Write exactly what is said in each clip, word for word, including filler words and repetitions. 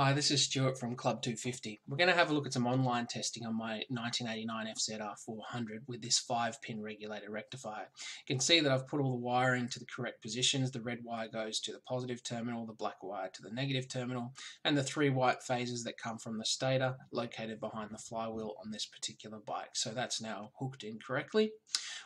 Hi, this is Stuart from Club two fifty. We're going to have a look at some online testing on my nineteen eighty-nine F Z R four hundred with this five pin regulator rectifier. You can see that I've put all the wiring to the correct positions. The red wire goes to the positive terminal, the black wire to the negative terminal, and the three white phases that come from the stator located behind the flywheel on this particular bike. So that's now hooked in correctly.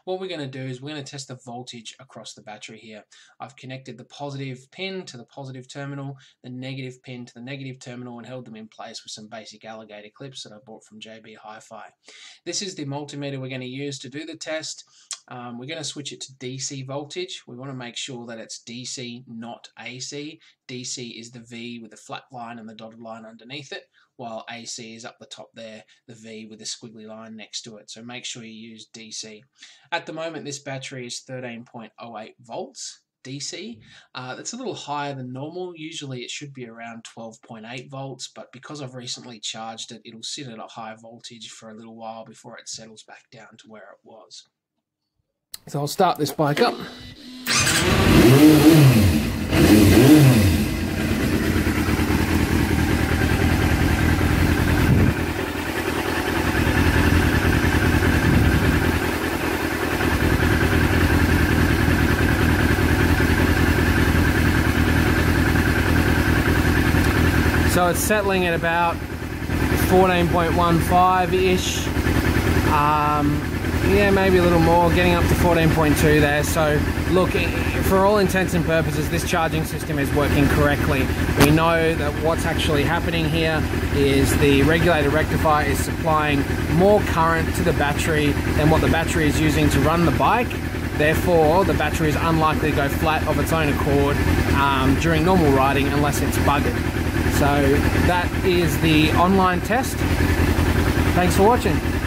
What we're going to do is we're going to test the voltage across the battery here. I've connected the positive pin to the positive terminal, the negative pin to the negative terminal, and held them in place with some basic alligator clips that I bought from J B Hi-Fi. This is the multimeter we're going to use to do the test. Um, we're going to switch it to D C voltage. We want to make sure that it's D C, not A C. D C is the V with the flat line and the dotted line underneath it, while A C is up the top there, the V with the squiggly line next to it. So make sure you use D C. At the moment, this battery is thirteen point oh eight volts D C. Uh, that's a little higher than normal. Usually it should be around twelve point eight volts, but because I've recently charged it, it'll sit at a high voltage for a little while before it settles back down to where it was. So I'll start this bike up. So it's settling at about fourteen point one five-ish. Um, yeah, maybe a little more, getting up to fourteen point two there. So look, for all intents and purposes, this charging system is working correctly. We know that what's actually happening here is the regulator rectifier is supplying more current to the battery than what the battery is using to run the bike. Therefore, the battery is unlikely to go flat of its own accord um, during normal riding unless it's buggered. So that is the online test. Thanks for watching.